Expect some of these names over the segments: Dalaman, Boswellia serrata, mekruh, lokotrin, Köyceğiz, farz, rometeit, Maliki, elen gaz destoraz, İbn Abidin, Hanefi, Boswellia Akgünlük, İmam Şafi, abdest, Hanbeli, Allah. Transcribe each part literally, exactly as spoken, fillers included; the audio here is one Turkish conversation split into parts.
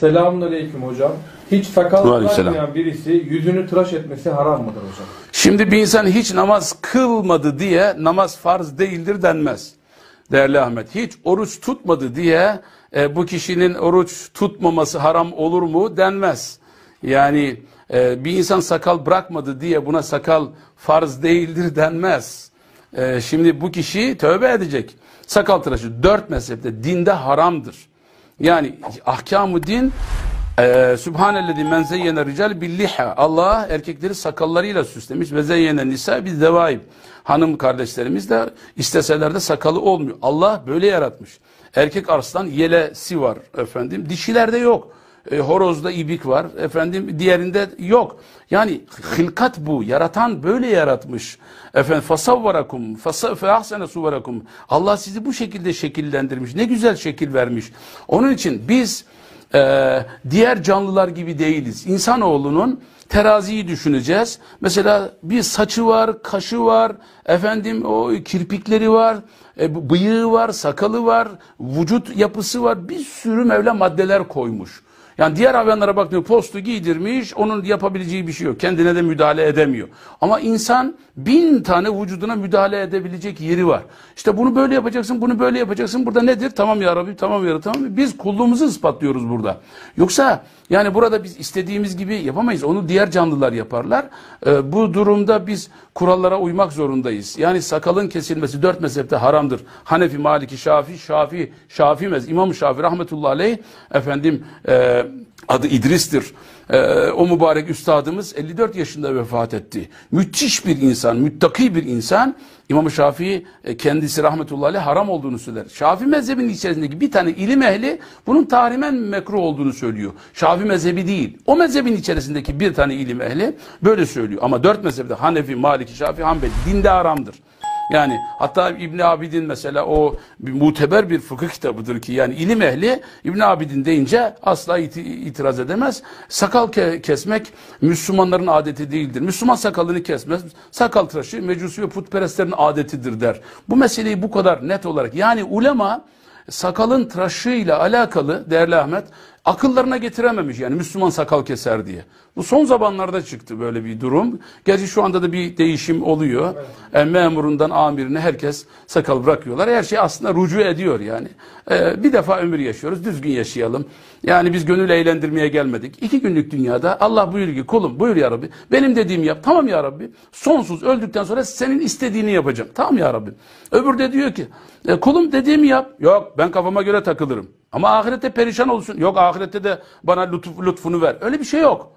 Selamünaleyküm hocam. Hiç sakal takmayan birisi yüzünü tıraş etmesi haram mıdır hocam? Şimdi bir insan hiç namaz kılmadı diye namaz farz değildir denmez. Değerli Ahmet, hiç oruç tutmadı diye e, bu kişinin oruç tutmaması haram olur mu denmez. Yani e, bir insan sakal bırakmadı diye buna sakal farz değildir denmez. E, şimdi bu kişi tövbe edecek. Sakal tıraşı dört mezhepte dinde haramdır. Yani ahkam-ı din e, Sübhanellezi men zeyyene rical billiha. Allah erkekleri sakallarıyla süslemiş. Ve zeyyene nisa biz devaib. Hanım kardeşlerimiz de isteseler de sakalı olmuyor. Allah böyle yaratmış. Erkek arslan yelesi var efendim. Dişilerde yok. E, horozda ibik var efendim. Diğerinde yok. Yani hilkat bu. Yaratan böyle yaratmış. Efendim fasavvarakum fe ahsene suvarakum. Allah sizi bu şekilde şekillendirmiş. Ne güzel şekil vermiş. Onun için biz e, diğer canlılar gibi değiliz. İnsanoğlunun teraziyi düşüneceğiz. Mesela bir saçı var, kaşı var, efendim o kirpikleri var, e, bıyığı var, sakalı var, vücut yapısı var. Bir sürü Mevla maddeler koymuş. Yani diğer hayvanlara bakmıyor, postu giydirmiş, onun yapabileceği bir şey yok. Kendine de müdahale edemiyor. Ama insan bin tane vücuduna müdahale edebilecek yeri var. İşte bunu böyle yapacaksın, bunu böyle yapacaksın. Burada nedir? Tamam ya Rabbi, tamam ya Rabbi, tamam. Biz kulluğumuzu ispatlıyoruz burada. Yoksa yani burada biz istediğimiz gibi yapamayız. Onu diğer canlılar yaparlar. Ee, bu durumda biz kurallara uymak zorundayız. Yani sakalın kesilmesi dört mezhepte haramdır. Hanefi, Maliki, Şafi, Şafi, Şafi mezhebi. İmam Şafi rahmetullahi aleyh efendim e, adı İdris'tir. Ee, o mübarek üstadımız elli dört yaşında vefat etti. Müthiş bir insan, müttaki bir insan. İmam-ı Şafii kendisi rahmetullahi aleyh haram olduğunu söyler. Şafii mezhebinin içerisindeki bir tane ilim ehli bunun tahrimen mekruh olduğunu söylüyor. Şafii mezhebi değil. O mezhebin içerisindeki bir tane ilim ehli böyle söylüyor. Ama dört mezhepte Hanefi, Maliki, Şafii, Hanbeli dinde haramdır. Yani hatta İbn Abidin mesela o bir muteber bir fıkıh kitabıdır ki yani ilim ehli İbn Abidin deyince asla itiraz edemez. Sakal ke kesmek Müslümanların adeti değildir. Müslüman sakalını kesmez. Sakal tıraşı mecusi ve putperestlerin adetidir der. Bu meseleyi bu kadar net olarak yani ulema sakalın tıraşıyla alakalı değerli Ahmet akıllarına getirememiş yani Müslüman sakal keser diye. Bu son zamanlarda çıktı böyle bir durum. Gerçi şu anda da bir değişim oluyor. Evet. E, memurundan amirine herkes sakal bırakıyorlar. Her şey aslında rücu ediyor yani. E, bir defa ömür yaşıyoruz. Düzgün yaşayalım. Yani biz gönül eğlendirmeye gelmedik. İki günlük dünyada Allah buyur ki kulum buyur ya Rabbi. Benim dediğimi yap. Tamam ya Rabbi. Sonsuz öldükten sonra senin istediğini yapacağım. Tamam ya Rabbi. Öbür de diyor ki e, kulum dediğimi yap. Yok ben kafama göre takılırım. Ama ahirette perişan olsun. Yok ahirette de bana lütuf, lütfunu ver. Öyle bir şey yok.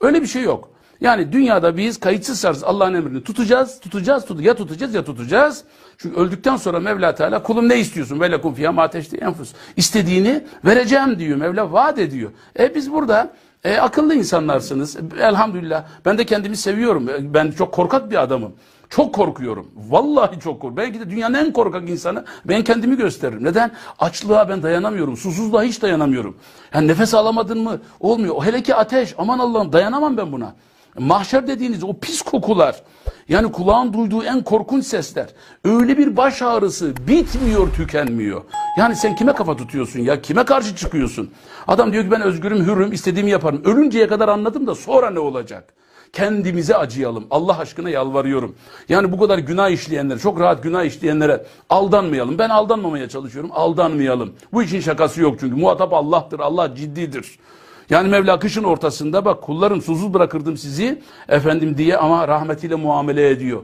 Öyle bir şey yok. Yani dünyada biz kayıtsız şartsız Allah'ın emrini tutacağız, tutacağız, tut ya tutacağız ya tutacağız. Çünkü öldükten sonra Mevla Teala kulum ne istiyorsun? Velekum fiyâ mâ teştehî enfus. İstediğini vereceğim diyor. Mevla vaat ediyor. E biz burada e, akıllı insanlarsınız. Elhamdülillah. Ben de kendimi seviyorum. Ben çok korkak bir adamım. Çok korkuyorum. Vallahi çok korkuyorum. Belki de dünyanın en korkak insanı ben kendimi gösteririm. Neden? Açlığa ben dayanamıyorum. Susuzluğa hiç dayanamıyorum. Yani nefes alamadın mı? Olmuyor. Hele ki ateş. Aman Allah'ım dayanamam ben buna. Mahşer dediğiniz o pis kokular. Yani kulağın duyduğu en korkunç sesler. Öyle bir baş ağrısı bitmiyor, tükenmiyor. Yani sen kime kafa tutuyorsun ya? Kime karşı çıkıyorsun? Adam diyor ki ben özgürüm, hürüm, istediğimi yaparım. Ölünceye kadar anladım da sonra ne olacak? Kendimize acıyalım. Allah aşkına yalvarıyorum. Yani bu kadar günah işleyenlere, çok rahat günah işleyenlere aldanmayalım. Ben aldanmamaya çalışıyorum. Aldanmayalım. Bu işin şakası yok çünkü. Muhatap Allah'tır. Allah ciddidir. Yani Mevla kışın ortasında bak kullarım susuz bırakırdım sizi efendim diye ama rahmetiyle muamele ediyor.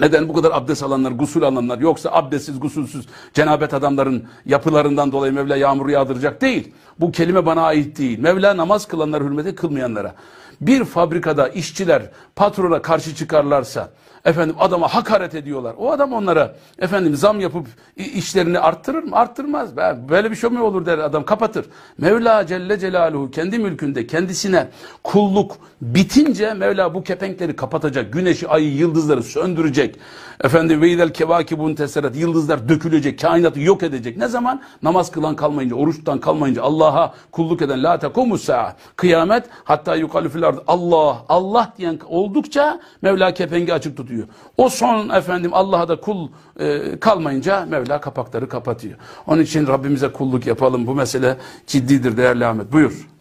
Neden bu kadar abdest alanlar, gusül alanlar yoksa abdestsiz, gusülsüz cenabet adamların yapılarından dolayı Mevla yağmuru yağdıracak değil. Bu kelime bana ait değil. Mevla namaz kılanlara hürmeti kılmayanlara. Bir fabrikada işçiler patrona karşı çıkarlarsa efendim adama hakaret ediyorlar. O adam onlara efendim zam yapıp işlerini arttırır mı? Arttırmaz. Böyle bir şey mi olur der adam kapatır. Mevla Celle Celaluhu kendi mülkünde kendisine kulluk bitince Mevla bu kepenkleri kapatacak. Güneşi, ayı, yıldızları söndürecek. Efendim veydel kevakibun teserat yıldızlar dökülecek. Kainatı yok edecek. Ne zaman? Namaz kılan kalmayınca, oruçtan kalmayınca Allah'a kulluk eden la tekumusa kıyamet hatta yukalüfil Allah, Allah diyen oldukça Mevla kepengi açık tutuyor. O son efendim Allah'a da kul e, kalmayınca Mevla kapakları kapatıyor. Onun için Rabbimize kulluk yapalım. Bu mesele ciddidir değerli Ahmet. Buyur.